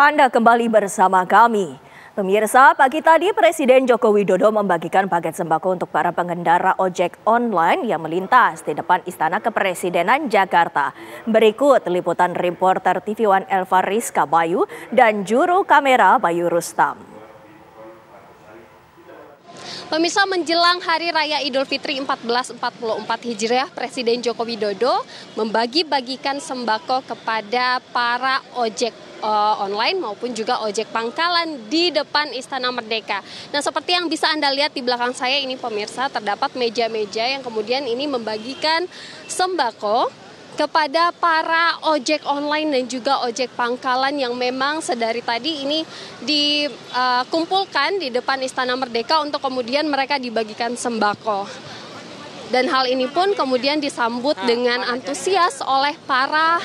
Anda kembali bersama kami. Pemirsa, pagi tadi Presiden Joko Widodo membagikan paket sembako untuk para pengendara ojek online yang melintas di depan Istana Kepresidenan Jakarta. Berikut liputan reporter TV1 Elfaris Kabayu dan juru kamera Bayu Rustam. Pemirsa, menjelang Hari Raya Idul Fitri 1444 Hijriah, Presiden Joko Widodo membagi-bagikan sembako kepada para ojek online maupun juga ojek pangkalan di depan Istana Merdeka. Nah, seperti yang bisa Anda lihat di belakang saya ini, pemirsa, terdapat meja-meja yang kemudian ini membagikan sembako kepada para ojek online dan juga ojek pangkalan yang memang sedari tadi ini dikumpulkan di depan Istana Merdeka untuk kemudian mereka dibagikan sembako. Dan hal ini pun kemudian disambut dengan antusias oleh para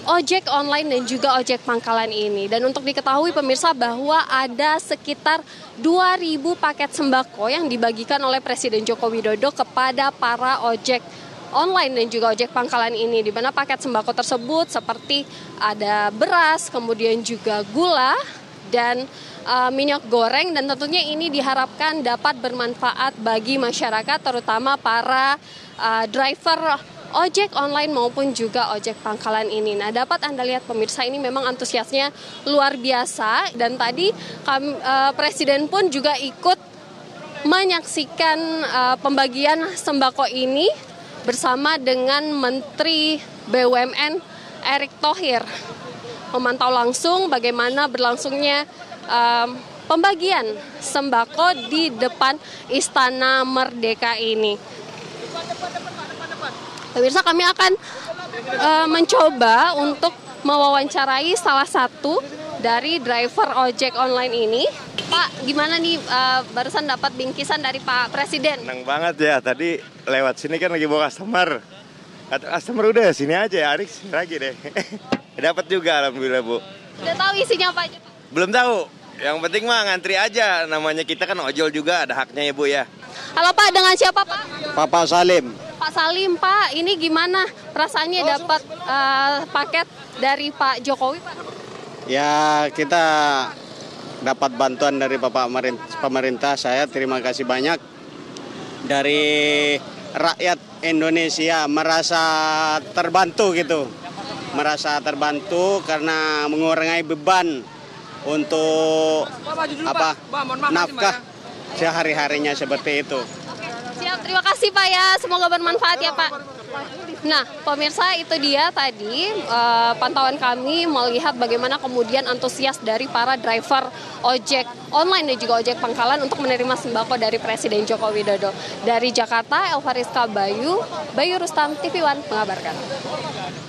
ojek online dan juga ojek pangkalan ini. Dan untuk diketahui pemirsa bahwa ada sekitar 2.000 paket sembako yang dibagikan oleh Presiden Joko Widodo kepada para ojek online dan juga ojek pangkalan ini, di mana paket sembako tersebut seperti ada beras, kemudian juga gula dan minyak goreng, dan tentunya ini diharapkan dapat bermanfaat bagi masyarakat, terutama para driver ojek online maupun juga ojek pangkalan ini. Nah, dapat Anda lihat pemirsa, ini memang antusiasnya luar biasa, dan tadi Presiden pun juga ikut menyaksikan pembagian sembako ini bersama dengan Menteri BUMN Erick Thohir, memantau langsung bagaimana berlangsungnya pembagian sembako di depan Istana Merdeka ini. Pemirsa, kami akan mencoba untuk mewawancarai salah satu dari driver ojek online ini. Pak, gimana nih barusan dapat bingkisan dari Pak Presiden? Senang banget ya, tadi lewat sini kan lagi bawa customer. Customer udah sini aja, Arik sini lagi deh. Dapat juga alhamdulillah, Bu. Udah tahu isinya apa aja, Pak? Belum tahu, yang penting mah ngantri aja. Namanya kita kan ojol juga, ada haknya ya, Bu ya. Halo Pak, dengan siapa Pak? Pak Salim. Pak Salim, Pak, ini gimana perasaannya dapat paket dari Pak Jokowi, Pak? Ya, kita dapat bantuan dari Bapak pemerintah, saya terima kasih banyak. Dari rakyat Indonesia merasa terbantu gitu. Merasa terbantu karena mengurangi beban untuk apa nafkah sehari-harinya seperti itu. Siap, terima kasih Pak ya. Semoga bermanfaat ya Pak. Nah, pemirsa, itu dia tadi pantauan kami melihat bagaimana kemudian antusias dari para driver ojek online dan juga ojek pangkalan untuk menerima sembako dari Presiden Joko Widodo. Dari Jakarta, Elfaris Kabayu, Bayu Rustam, TV1 mengabarkan.